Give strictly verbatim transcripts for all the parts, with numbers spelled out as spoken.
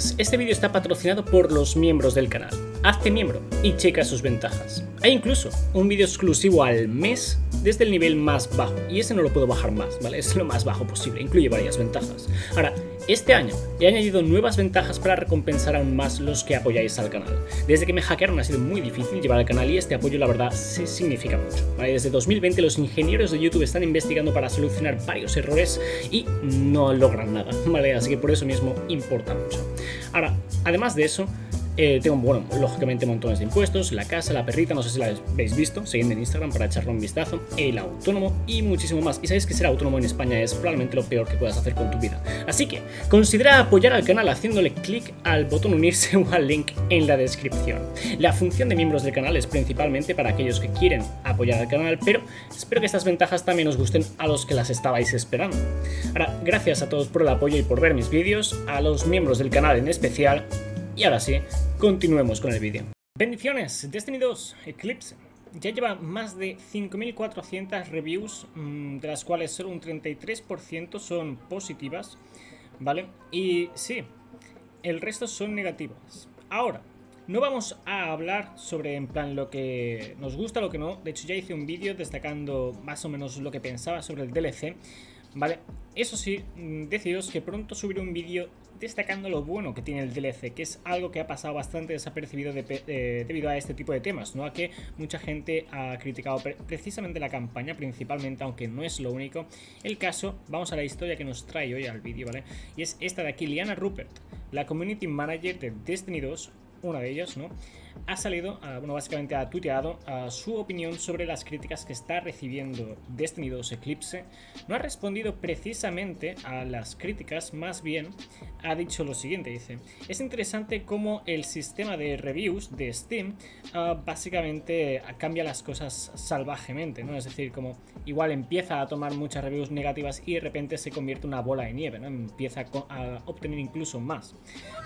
Bendiciones, este vídeo está patrocinado por los miembros del canal. Hazte miembro y checa sus ventajas. Hay incluso un vídeo exclusivo al mes desde el nivel más bajo, y ese no lo puedo bajar más, ¿vale? Es lo más bajo posible, incluye varias ventajas. Ahora, este año he añadido nuevas ventajas para recompensar aún más los que apoyáis al canal. Desde que me hackearon ha sido muy difícil llevar al canal y este apoyo la verdad sí significa mucho, ¿vale? Desde dos mil veinte los ingenieros de YouTube están investigando para solucionar varios errores y no logran nada, ¿vale? Así que por eso mismo importa mucho. Ahora, además de eso, Eh, tengo, bueno, lógicamente montones de impuestos, la casa, la perrita, no sé si la habéis visto, seguidme en Instagram para echarle un vistazo, el autónomo y muchísimo más. Y sabéis que ser autónomo en España es probablemente lo peor que puedas hacer con tu vida. Así que considera apoyar al canal haciéndole clic al botón unirse o al link en la descripción. La función de miembros del canal es principalmente para aquellos que quieren apoyar al canal, pero espero que estas ventajas también os gusten a los que las estabais esperando. Ahora, gracias a todos por el apoyo y por ver mis vídeos, a los miembros del canal en especial. Y ahora sí, continuemos con el vídeo. Bendiciones, Destiny dos Eclipse ya lleva más de cinco mil cuatrocientas reviews, de las cuales solo un treinta y tres por ciento son positivas, ¿vale? Y sí, el resto son negativas. Ahora, no vamos a hablar sobre en plan lo que nos gusta, lo que no. De hecho ya hice un vídeo destacando más o menos lo que pensaba sobre el D L C, ¿vale? Eso sí, deciros que pronto subiré un vídeo destacando lo bueno que tiene el D L C, que es algo que ha pasado bastante desapercibido de, eh, debido a este tipo de temas, ¿no? A que mucha gente ha criticado pre precisamente la campaña, principalmente, aunque no es lo único. El caso, vamos a la historia que nos trae hoy al vídeo, ¿vale? Y es esta de aquí, Kiliana Rupert, la community manager de Destiny dos, una de ellas, ¿no? Ha salido, uh, bueno, básicamente ha tuiteado uh, su opinión sobre las críticas que está recibiendo Destiny dos Eclipse. No ha respondido precisamente a las críticas, más bien ha dicho lo siguiente, dice: es interesante cómo el sistema de reviews de Steam uh, básicamente cambia las cosas salvajemente, ¿no? Es decir, como igual empieza a tomar muchas reviews negativas y de repente se convierte en una bola de nieve, ¿no? Empieza a obtener incluso más,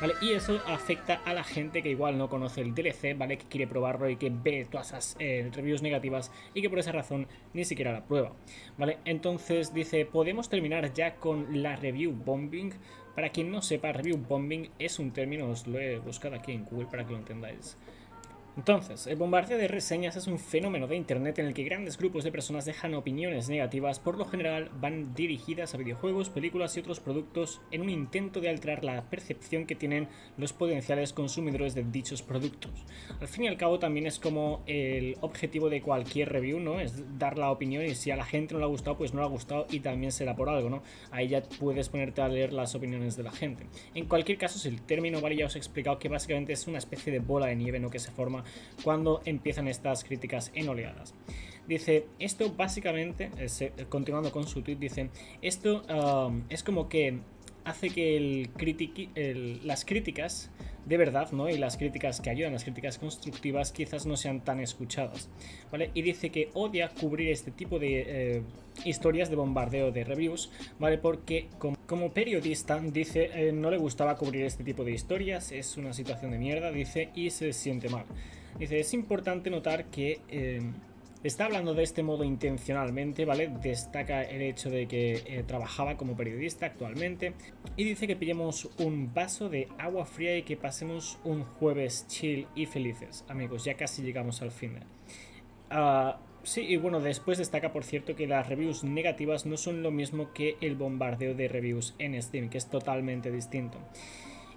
¿vale? Y eso afecta a la gente que igual no conoce el D L C, ¿vale? Que quiere probarlo y que ve todas esas eh, reviews negativas y que por esa razón ni siquiera la prueba, ¿vale? Entonces dice, podemos terminar ya con la review bombing. Para quien no sepa, review bombing es un término, os lo he buscado aquí en Google para que lo entendáis. Entonces, el bombardeo de reseñas es un fenómeno de internet en el que grandes grupos de personas dejan opiniones negativas. Por lo general van dirigidas a videojuegos, películas y otros productos en un intento de alterar la percepción que tienen los potenciales consumidores de dichos productos. Al fin y al cabo también es como el objetivo de cualquier review, ¿no? Es dar la opinión, y si a la gente no le ha gustado, pues no le ha gustado y también será por algo, ¿no? Ahí ya puedes ponerte a leer las opiniones de la gente. En cualquier caso, si el término, vale, ya os he explicado que básicamente es una especie de bola de nieve, ¿no? Que se forma cuando empiezan estas críticas en oleadas. Dice, esto básicamente, continuando con su tweet, dice, esto um, es como que hace que el critique, el, las críticas de verdad, ¿no? Y las críticas que ayudan, las críticas constructivas, quizás no sean tan escuchadas, ¿vale? Y dice que odia cubrir este tipo de eh, historias de bombardeo de reviews, ¿vale? Porque como, como periodista, dice, eh, no le gustaba cubrir este tipo de historias, es una situación de mierda, dice, y se siente mal. Dice, es importante notar que... Eh, está hablando de este modo intencionalmente, ¿vale? Destaca el hecho de que eh, trabajaba como periodista actualmente y dice que pillemos un vaso de agua fría y que pasemos un jueves chill y felices. Amigos, ya casi llegamos al fin. Ah... Uh... Sí, y bueno, después destaca, por cierto, que las reviews negativas no son lo mismo que el bombardeo de reviews en Steam, que es totalmente distinto.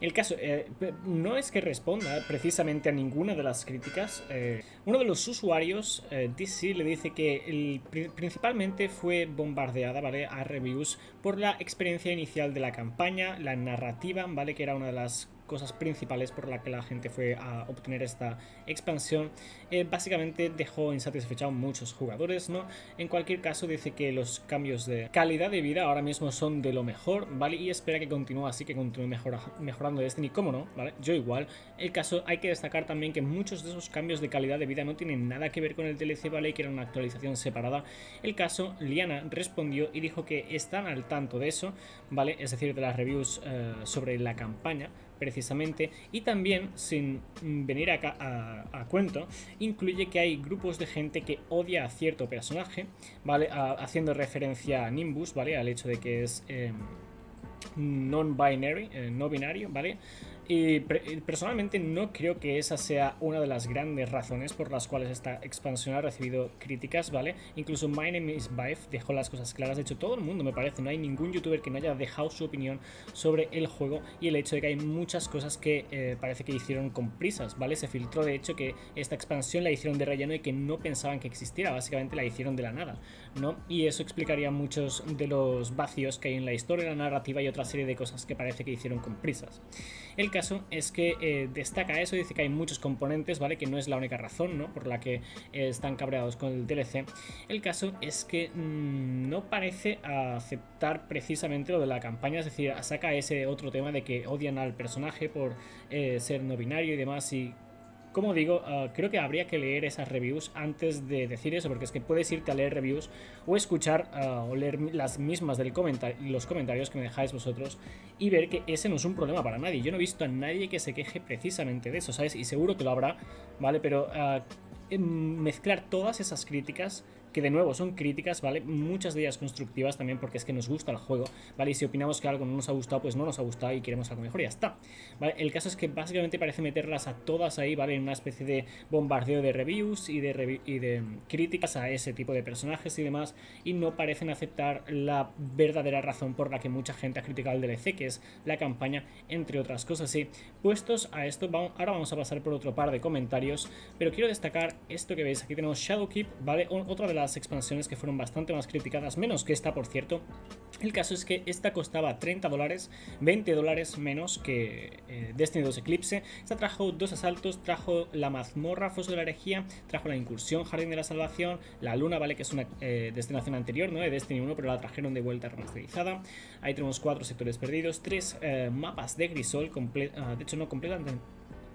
El caso, eh, no es que responda precisamente a ninguna de las críticas. Eh, uno de los usuarios, eh, D C, le dice que el, principalmente fue bombardeada, ¿vale?, a reviews por la experiencia inicial de la campaña, la narrativa, ¿vale?, que era una de las cosas principales por las que la gente fue a obtener esta expansión. Eh, básicamente dejó insatisfechados muchos jugadores, ¿no? En cualquier caso dice que los cambios de calidad de vida ahora mismo son de lo mejor, ¿vale? Y espera que continúe así, que continúe mejora, mejorando Destiny, ¿cómo no? ¿Vale? Yo igual. El caso, hay que destacar también que muchos de esos cambios de calidad de vida no tienen nada que ver con el D L C, ¿vale? Y que era una actualización separada. El caso, Liana respondió y dijo que están al tanto de eso, ¿vale? Es decir, de las reviews eh, sobre la campaña, precisamente, y también, sin venir a, a, a cuento, incluye que hay grupos de gente que odia a cierto personaje, ¿vale? A, haciendo referencia a Nimbus, ¿vale? Al hecho de que es eh, non-binary, eh, no binario, ¿vale? Y personalmente no creo que esa sea una de las grandes razones por las cuales esta expansión ha recibido críticas, ¿vale? Incluso MyNameIsVife dejó las cosas claras. De hecho, todo el mundo, me parece, no hay ningún youtuber que no haya dejado su opinión sobre el juego y el hecho de que hay muchas cosas que eh, parece que hicieron con prisas, ¿vale? Se filtró, de hecho, que esta expansión la hicieron de relleno y que no pensaban que existiera. Básicamente la hicieron de la nada, ¿no? Y eso explicaría muchos de los vacíos que hay en la historia, la narrativa y otra serie de cosas que parece que hicieron con prisas. El caso es que eh, destaca eso, dice que hay muchos componentes, ¿vale? Que no es la única razón, ¿no? Por la que eh, están cabreados con el D L C. El caso es que mmm, no parece aceptar precisamente lo de la campaña, es decir, saca ese otro tema de que odian al personaje por eh, ser no binario y demás y... Como digo, uh, creo que habría que leer esas reviews antes de decir eso, porque es que puedes irte a leer reviews o escuchar uh, o leer las mismas del comentar los comentarios que me dejáis vosotros y ver que ese no es un problema para nadie. Yo no he visto a nadie que se queje precisamente de eso, ¿sabes? Y seguro que lo habrá, ¿vale? Pero uh, mezclar todas esas críticas... que de nuevo son críticas, ¿vale? Muchas de ellas constructivas también porque es que nos gusta el juego, ¿vale? Y si opinamos que algo no nos ha gustado, pues no nos ha gustado y queremos algo mejor y ya está, ¿vale? El caso es que básicamente parece meterlas a todas ahí, ¿vale? En una especie de bombardeo de reviews y de, revi y de críticas a ese tipo de personajes y demás, y no parecen aceptar la verdadera razón por la que mucha gente ha criticado el D L C, que es la campaña, entre otras cosas. Y puestos a esto, vamos, ahora vamos a pasar por otro par de comentarios, pero quiero destacar esto que veis. Aquí tenemos Shadowkeep, ¿vale? O otra de las expansiones que fueron bastante más criticadas, menos que esta, por cierto. El caso es que esta costaba treinta dólares, veinte dólares menos que eh, Destiny dos Eclipse. Esta trajo dos asaltos, trajo la mazmorra, foso de la herejía, trajo la incursión, jardín de la salvación, la luna, vale, que es una eh, destinación anterior, ¿no? De Destiny uno, pero la trajeron de vuelta remasterizada. Ahí tenemos cuatro sectores perdidos, tres eh, mapas de Grisol, comple ah, de hecho no completamente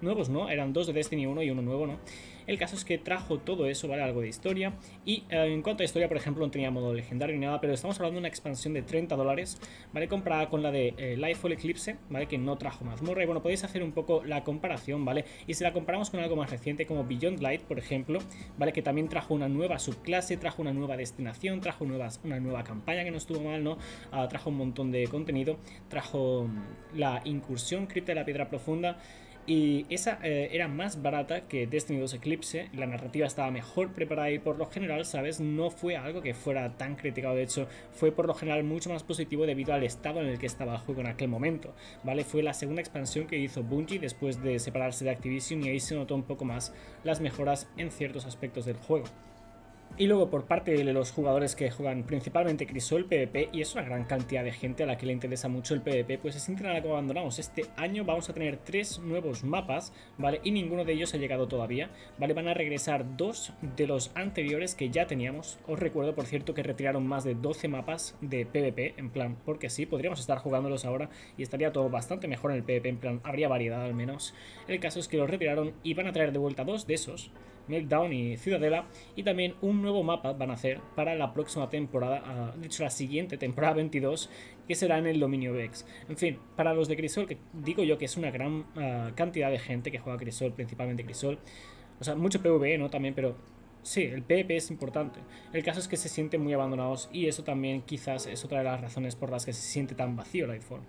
nuevos, ¿no? Eran dos de Destiny uno y uno nuevo, ¿no? El caso es que trajo todo eso, ¿vale? Algo de historia. Y eh, en cuanto a historia, por ejemplo, no tenía modo legendario ni nada, pero estamos hablando de una expansión de treinta dólares, ¿vale? Comparada con la de eh, Lightfall Eclipse, ¿vale? Que no trajo mazmorra. Y bueno, podéis hacer un poco la comparación, ¿vale? Y si la comparamos con algo más reciente, como Beyond Light, por ejemplo, ¿vale? Que también trajo una nueva subclase, trajo una nueva destinación, trajo nuevas, una nueva campaña que no estuvo mal, ¿no? Uh, trajo un montón de contenido, trajo la incursión, cripta de la piedra profunda. Y esa eh, era más barata que Destiny dos Eclipse, la narrativa estaba mejor preparada y por lo general, ¿sabes? No fue algo que fuera tan criticado, de hecho fue por lo general mucho más positivo debido al estado en el que estaba el juego en aquel momento, ¿vale? Fue la segunda expansión que hizo Bungie después de separarse de Activision y ahí se notó un poco más las mejoras en ciertos aspectos del juego. Y luego por parte de los jugadores que juegan principalmente Crisol, PvP, y es una gran cantidad de gente a la que le interesa mucho el PvP, pues se sienten algo abandonados. Este año vamos a tener tres nuevos mapas, ¿vale? Y ninguno de ellos ha llegado todavía, ¿vale? Van a regresar dos de los anteriores que ya teníamos. Os recuerdo, por cierto, que retiraron más de doce mapas de PvP, en plan, porque sí, podríamos estar jugándolos ahora y estaría todo bastante mejor en el PvP, en plan, habría variedad al menos. El caso es que los retiraron y van a traer de vuelta dos de esos, Meltdown y Ciudadela, y también un nuevo mapa van a hacer para la próxima temporada, uh, de hecho la siguiente temporada veintidós, que será en el dominio Vex. En fin, para los de Crisol, que digo yo que es una gran uh, cantidad de gente que juega Crisol, principalmente Crisol, o sea, mucho PvE, ¿no? También, pero sí, el PvP es importante. El caso es que se sienten muy abandonados y eso también quizás es otra de las razones por las que se siente tan vacío el iPhone.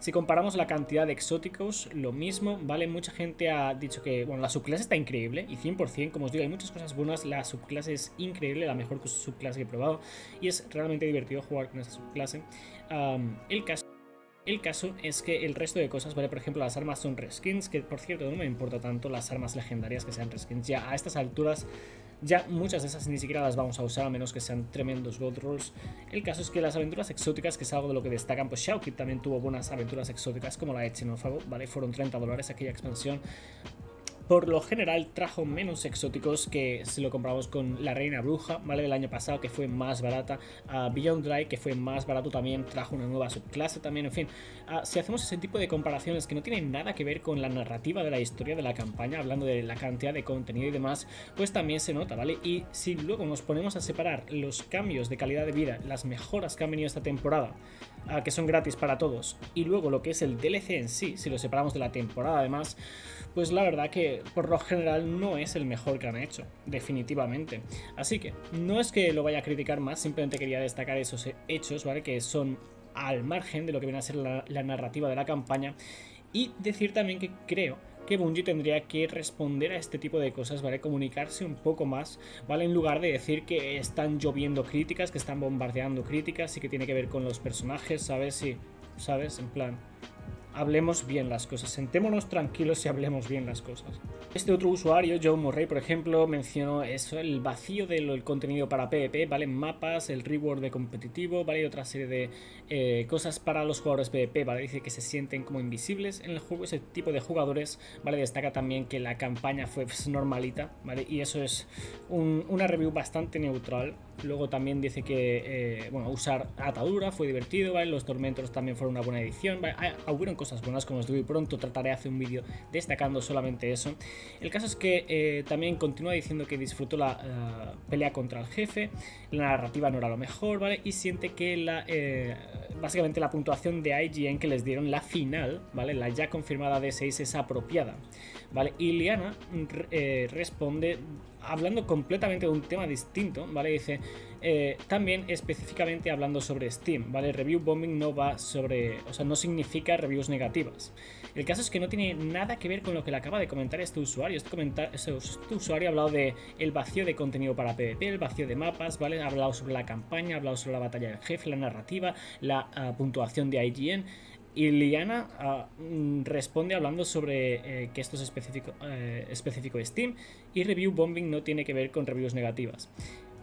Si comparamos la cantidad de exóticos, lo mismo, ¿vale? Mucha gente ha dicho que, bueno, la subclase está increíble y cien por cien, como os digo, hay muchas cosas buenas, la subclase es increíble, la mejor subclase que he probado y es realmente divertido jugar con esta subclase. Um, el caso... El caso es que el resto de cosas, ¿vale? Por ejemplo, las armas son reskins, que por cierto no me importa tanto las armas legendarias que sean reskins. Ya a estas alturas, ya muchas de esas ni siquiera las vamos a usar, a menos que sean tremendos gold rolls. El caso es que las aventuras exóticas, que es algo de lo que destacan, pues Shadowkeep también tuvo buenas aventuras exóticas, como la de Xenófago, ¿vale? Fueron treinta dólares aquella expansión. Por lo general trajo menos exóticos que si lo compramos con la Reina Bruja, ¿vale? Del año pasado, que fue más barata. Uh, Beyond Light, que fue más barato también, trajo una nueva subclase también, en fin. Uh, si hacemos ese tipo de comparaciones que no tienen nada que ver con la narrativa de la historia de la campaña, hablando de la cantidad de contenido y demás, pues también se nota, ¿vale? Y si luego nos ponemos a separar los cambios de calidad de vida, las mejoras que han venido esta temporada, uh, que son gratis para todos, y luego lo que es el D L C en sí, si lo separamos de la temporada además, pues la verdad que por lo general no es el mejor que han hecho, definitivamente. Así que no es que lo vaya a criticar más, simplemente quería destacar esos hechos, ¿vale? Que son al margen de lo que viene a ser la, la narrativa de la campaña Y decir también que creo que Bungie tendría que responder a este tipo de cosas, ¿vale? Comunicarse un poco más, ¿vale? En lugar de decir que están lloviendo críticas, que están bombardeando críticas y que tiene que ver con los personajes, ¿sabes? Sí, ¿sabes? En plan, hablemos bien las cosas, sentémonos tranquilos y hablemos bien las cosas. Este otro usuario, John Murray, por ejemplo, mencionó eso, el vacío del contenido para PvP, ¿vale? Mapas, el reward de competitivo, ¿vale? Y otra serie de eh, cosas para los jugadores PvP, ¿vale? Dice que se sienten como invisibles en el juego, ese tipo de jugadores, ¿vale? Destaca también que la campaña fue normalita, ¿vale? Y eso es un, una review bastante neutral. Luego también dice que, eh, bueno, usar atadura fue divertido, ¿vale? Los tormentos también fueron una buena edición, ¿vale? Hubieron cosas buenas, como os digo, y pronto trataré de hacer un vídeo destacando solamente eso. El caso es que eh, también continúa diciendo que disfrutó la uh, pelea contra el jefe, la narrativa no era lo mejor, ¿vale? Y siente que la, eh, básicamente la puntuación de I G N que les dieron, la final, ¿vale? La ya confirmada de seis es apropiada, ¿vale? Y Liana eh, responde hablando completamente de un tema distinto, ¿vale? Dice, eh, también específicamente hablando sobre Steam, ¿vale? Review bombing no va sobre, o sea, no significa reviews negativas. El caso es que no tiene nada que ver con lo que le acaba de comentar este usuario. Este, comentar, este usuario ha hablado de el vacío de contenido para PvP, el vacío de mapas, ¿vale? Ha hablado sobre la campaña, ha hablado sobre la batalla del jefe, la narrativa, la uh, puntuación de I G N. Y Liana uh, responde hablando sobre eh, que esto es específico, eh, específico de Steam y review bombing no tiene que ver con reviews negativas.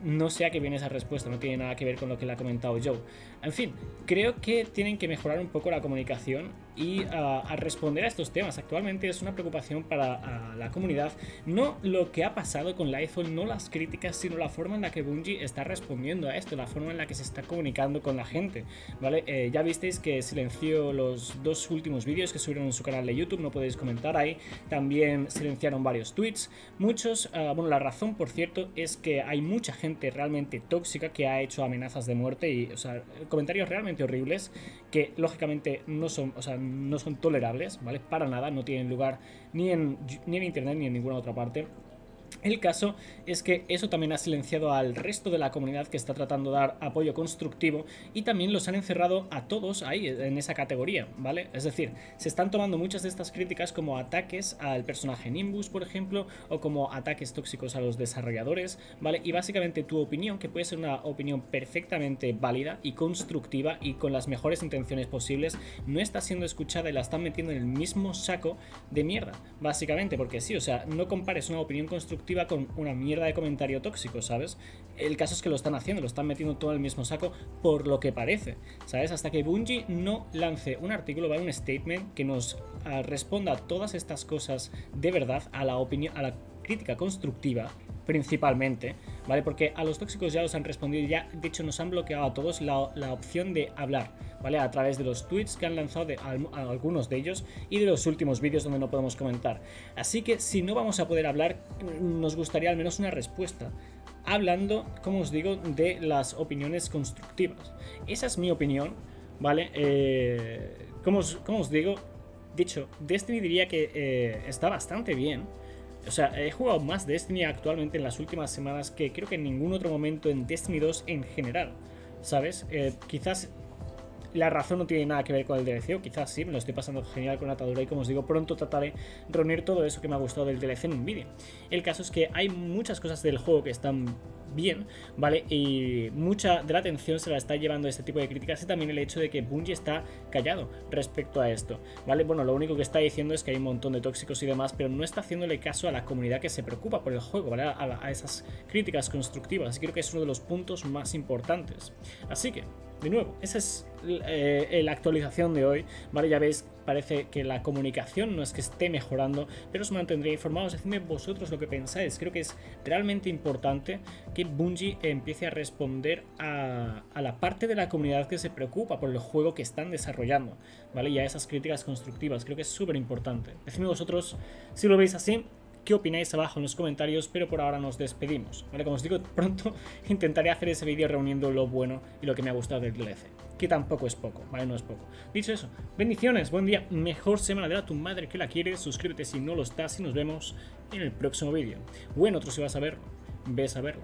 No sé a qué viene esa respuesta, no tiene nada que ver con lo que le ha comentado Joe. En fin, creo que tienen que mejorar un poco la comunicación y uh, a responder a estos temas. Actualmente es una preocupación para uh, la comunidad, no lo que ha pasado con Lightfall, no las críticas, sino la forma en la que Bungie está respondiendo a esto, la forma en la que se está comunicando con la gente, ¿vale? Eh, ya visteis que silenció los dos últimos vídeos que subieron en su canal de YouTube, no podéis comentar ahí. También silenciaron varios tweets, muchos, uh, bueno, la razón, por cierto, es que hay mucha gente realmente tóxica que ha hecho amenazas de muerte y, o sea, comentarios realmente horribles que lógicamente no son, o sea, no son tolerables, ¿vale? Para nada, no tienen lugar ni en, ni en internet ni en ninguna otra parte. El caso es que eso también ha silenciado al resto de la comunidad que está tratando de dar apoyo constructivo y también los han encerrado a todos ahí en esa categoría, ¿vale? Es decir, se están tomando muchas de estas críticas como ataques al personaje Nimbus, por ejemplo, o como ataques tóxicos a los desarrolladores, ¿vale? Y básicamente tu opinión, que puede ser una opinión perfectamente válida y constructiva y con las mejores intenciones posibles, no está siendo escuchada y la están metiendo en el mismo saco de mierda, básicamente, porque sí, o sea, no compares una opinión constructiva con una mierda de comentario tóxico, ¿sabes? El caso es que lo están haciendo, lo están metiendo todo en el mismo saco por lo que parece, ¿sabes? Hasta que Bungie no lance un artículo, ¿vale? Un statement que nos uh, responda a todas estas cosas de verdad, a la opinión, a la crítica constructiva principalmente, ¿vale? Porque a los tóxicos ya los han respondido, ya de hecho nos han bloqueado a todos la, la opción de hablar, ¿vale? A través de los tweets que han lanzado de, a, a algunos de ellos y de los últimos vídeos donde no podemos comentar. Así que si no vamos a poder hablar, nos gustaría al menos una respuesta, hablando, como os digo, de las opiniones constructivas. Esa es mi opinión, ¿vale? Eh, como, os, como os digo, de hecho, Destiny diría que eh, está bastante bien. O sea, he jugado más Destiny actualmente en las últimas semanas que creo que en ningún otro momento en Destiny dos en general, ¿sabes? Eh, quizás la razón no tiene nada que ver con el D L C, o quizás sí, me lo estoy pasando genial con Atadura y, como os digo, pronto trataré de reunir todo eso que me ha gustado del D L C en un vídeo. El caso es que hay muchas cosas del juego que están bien, ¿vale? Y mucha de la atención se la está llevando este tipo de críticas, y también el hecho de que Bungie está callado respecto a esto, ¿vale? Bueno, lo único que está diciendo es que hay un montón de tóxicos y demás, pero no está haciéndole caso a la comunidad que se preocupa por el juego, ¿vale? A, la, a esas críticas constructivas, y creo que es uno de los puntos más importantes. Así que, de nuevo, esa es eh, la actualización de hoy, ¿vale? Ya veis, parece que la comunicación no es que esté mejorando, pero os mantendré informados. Decidme vosotros lo que pensáis. Creo que es realmente importante que Bungie empiece a responder a, a la parte de la comunidad que se preocupa por el juego que están desarrollando, ¿vale? Y a esas críticas constructivas. Creo que es súper importante. Decidme vosotros si lo veis así. ¿Qué opináis abajo en los comentarios? Pero por ahora nos despedimos, ¿vale? Como os digo, pronto intentaré hacer ese vídeo reuniendo lo bueno y lo que me ha gustado del D L C, que tampoco es poco, ¿vale? No es poco. Dicho eso, bendiciones, buen día, mejor semana, dale a tu madre que la quieres, suscríbete si no lo estás y nos vemos en el próximo vídeo. Bueno, otro si vas a verlo, ves a verlo.